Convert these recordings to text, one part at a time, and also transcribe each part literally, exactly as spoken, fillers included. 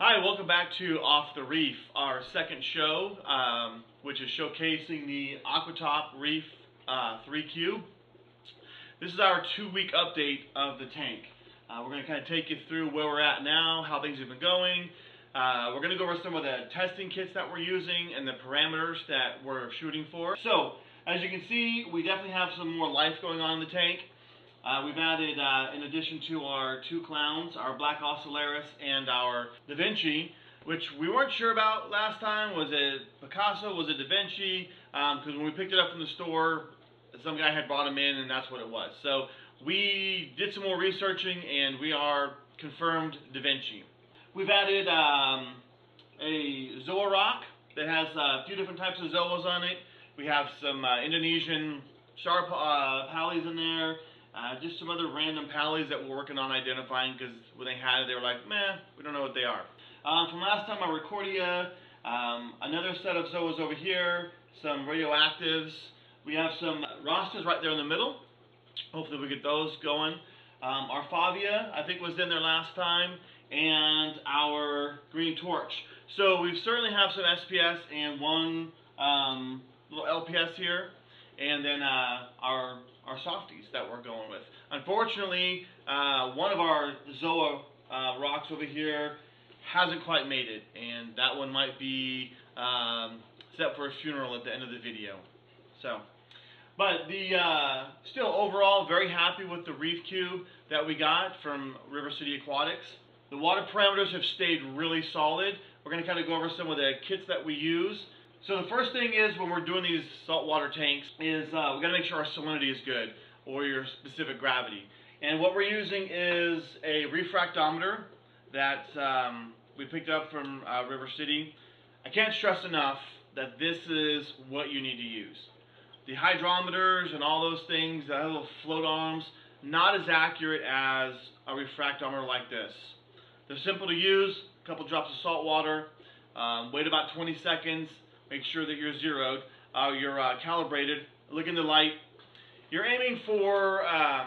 Hi, welcome back to Off the Reef, our second show, um, which is showcasing the AquaTop Reef uh, three Q. This is our two-week update of the tank. Uh, we're going to kind of take you through where we're at now, how things have been going. Uh, we're going to go over some of the testing kits that we're using and the parameters that we're shooting for. So, as you can see, we definitely have some more life going on in the tank. Uh, we've added, uh, in addition to our two clowns, our Black Ocellaris and our Da Vinci, which we weren't sure about last time. Was it Picasso? Was it Da Vinci? Because um, when we picked it up from the store, some guy had brought him in, and that's what it was. So we did some more researching, and we are confirmed Da Vinci. We've added um, a zoa rock that has a few different types of zoas on it. We have some uh, Indonesian Sharp uh, pallies in there. Uh, just some other random pallies that we're working on identifying, because when they had it, they were like, meh, we don't know what they are. Um, from last time, our Ricordea, um, another set of zoas over here, some radioactives. We have some Rastas right there in the middle. Hopefully we get those going. Um, our Favia, I think, was in there last time, and our Green Torch. So we certainly have some S P S and one um, little L P S here, and then uh, our... our softies that we're going with. Unfortunately, uh, one of our zoa uh, rocks over here hasn't quite made it, and that one might be um, set for a funeral at the end of the video. So, but the uh, still overall very happy with the reef cube that we got from River City Aquatics. The water parameters have stayed really solid. We're going to kind of go over some of the kits that we use. So the first thing is, when we're doing these saltwater tanks, is uh, we got to make sure our salinity is good, or your specific gravity. And what we're using is a refractometer that um, we picked up from uh, River City. I can't stress enough that this is what you need to use. The hydrometers and all those things, the little float arms, not as accurate as a refractometer like this. They're simple to use, a couple drops of salt water, um, wait about twenty seconds. Make sure that you're zeroed, uh, you're uh, calibrated, look in the light. You're aiming for, uh,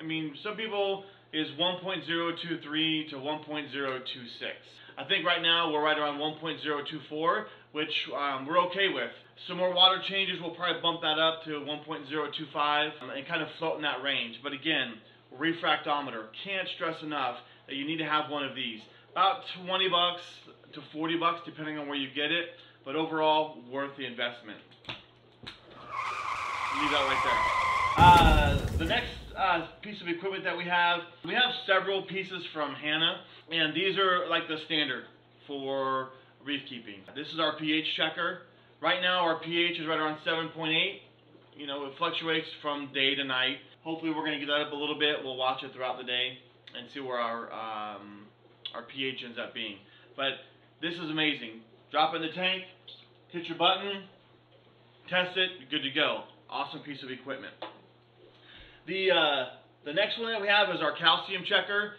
I mean, some people is one point zero two three to one point zero two six. I think right now we're right around one point zero two four, which um, we're okay with. Some more water changes, we'll probably bump that up to one point zero two five and kind of float in that range. But again, refractometer, can't stress enough that you need to have one of these. About twenty bucks to forty bucks, depending on where you get it. But overall, worth the investment. Leave that right there. Uh, the next uh, piece of equipment that we have, we have several pieces from Hanna, and these are like the standard for reef keeping. This is our pH checker. Right now, our pH is right around seven point eight. You know, it fluctuates from day to night. Hopefully, we're going to get that up a little bit. We'll watch it throughout the day and see where our um, our pH ends up being. But this is amazing. Drop in the tank, hit your button, test it, you're good to go. Awesome piece of equipment. The uh, the next one that we have is our calcium checker.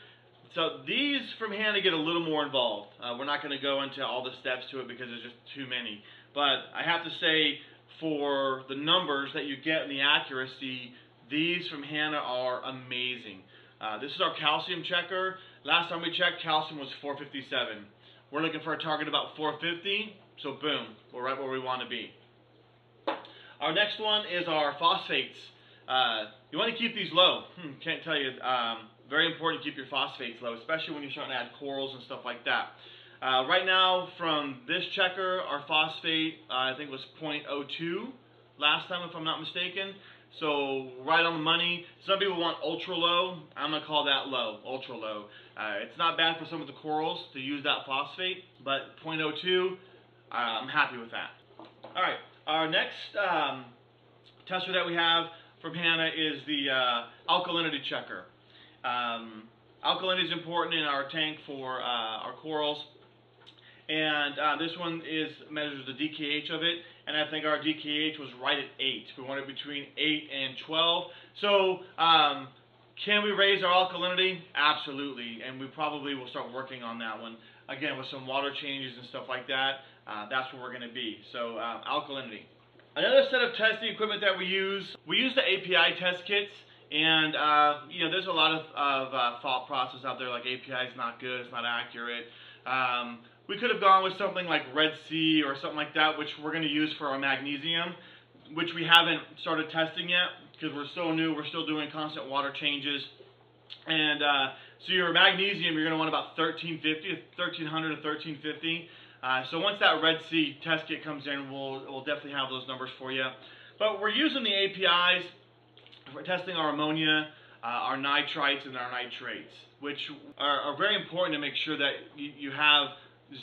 So these from Hanna get a little more involved. Uh, we're not going to go into all the steps to it because there's just too many. But I have to say, for the numbers that you get and the accuracy, these from Hanna are amazing. Uh, this is our calcium checker. Last time we checked, calcium was four fifty-seven. We're looking for a target about four fifty, so boom, we're right where we want to be. Our next one is our phosphates. Uh, you want to keep these low. Hmm, can't tell you. Um, very important to keep your phosphates low, especially when you're starting to add corals and stuff like that. Uh, right now, from this checker, our phosphate, uh, I think, was zero point zero two last time, if I'm not mistaken. So right on the money. Some people want ultra low. I'm going to call that low, ultra low. Uh, it's not bad for some of the corals to use that phosphate, but zero point zero two, uh, I'm happy with that. All right, our next um, tester that we have from Hanna is the uh, alkalinity checker. Um, alkalinity is important in our tank for uh, our corals, and uh, this one is measures the D K H of it. And I think our D K H was right at eight. We wanted between eight and twelve. So um, can we raise our alkalinity? Absolutely, and we probably will start working on that one. Again, with some water changes and stuff like that, uh, that's where we're going to be. So um, alkalinity. Another set of testing equipment that we use, we use the A P I test kits. And uh, you know, there's a lot of, of uh, thought process out there like A P I is not good, it's not accurate. Um, we could have gone with something like Red Sea or something like that, which we're going to use for our magnesium, which we haven't started testing yet because we're so new. We're still doing constant water changes. And uh, so your magnesium, you're going to want about thirteen fifty, thirteen hundred to thirteen fifty. Uh, so once that Red Sea test kit comes in, we'll, we'll definitely have those numbers for you. But we're using the A P Is. We're testing our ammonia, uh, our nitrites, and our nitrates, which are, are very important to make sure that you, you have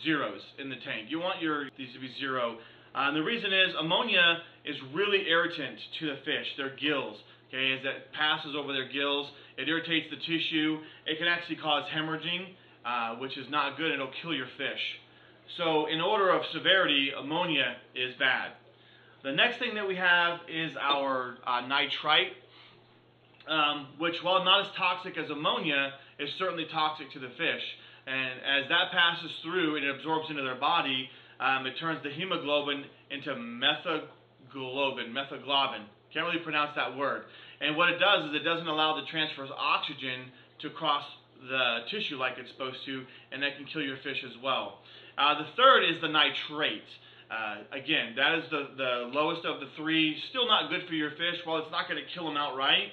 zeros in the tank. You want your these to be zero. Uh, and the reason is ammonia is really irritant to the fish, their gills. Okay, as that passes over their gills, it irritates the tissue. It can actually cause hemorrhaging, uh, which is not good. It'll kill your fish. So in order of severity, ammonia is bad. The next thing that we have is our uh, nitrite, um, which, while not as toxic as ammonia, is certainly toxic to the fish. And as that passes through and it absorbs into their body, um, it turns the hemoglobin into methaglobin, methaglobin. Can't really pronounce that word. And what it does is it doesn't allow the transfer of oxygen to cross the tissue like it's supposed to, and that can kill your fish as well. Uh, the third is the nitrate. Uh, again, that is the, the lowest of the three. Still not good for your fish. While it's not going to kill them outright,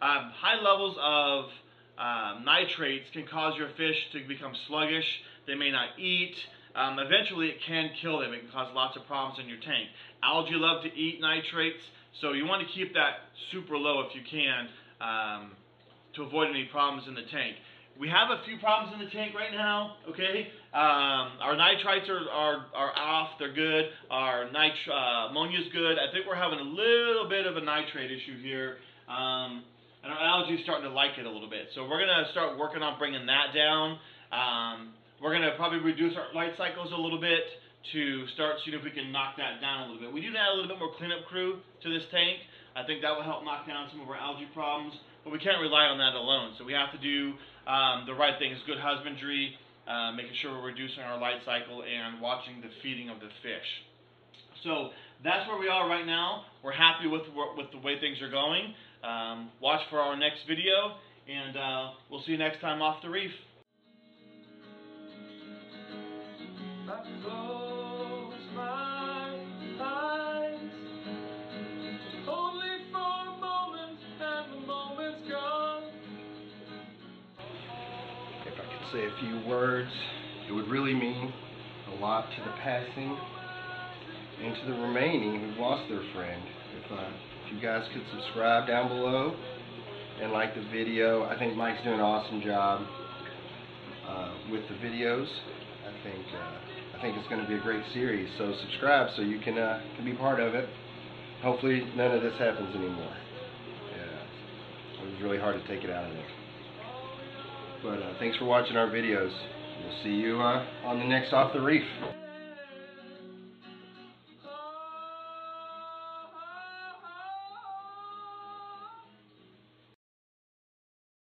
um, high levels of uh, nitrates can cause your fish to become sluggish. They may not eat. Um, eventually, it can kill them. It can cause lots of problems in your tank. Algae love to eat nitrates, so you want to keep that super low if you can, um, to avoid any problems in the tank. We have a few problems in the tank right now, okay? Um, our nitrites are, are, are off, they're good. Our uh, ammonia is good. I think we're having a little bit of a nitrate issue here. Um, and our algae is starting to like it a little bit. So we're going to start working on bringing that down. Um, we're going to probably reduce our light cycles a little bit to start seeing if we can knock that down a little bit. We do need to add a little bit more cleanup crew to this tank. I think that will help knock down some of our algae problems. But we can't rely on that alone. So we have to do um, the right things, good husbandry, uh, making sure we're reducing our light cycle and watching the feeding of the fish. So that's where we are right now. We're happy with, with the way things are going. Um, watch for our next video, and uh, we'll see you next time off the reef. Say a few words, it would really mean a lot to the passing and to the remaining who've lost their friend. If, uh, if you guys could subscribe down below and like the video. I think Mike's doing an awesome job uh, with the videos. I think uh, I think it's going to be a great series. So subscribe so you can uh, can be part of it. Hopefully none of this happens anymore. Yeah, it was really hard to take it out of there. But uh, thanks for watching our videos. We'll see you uh, on the next Off the Reef.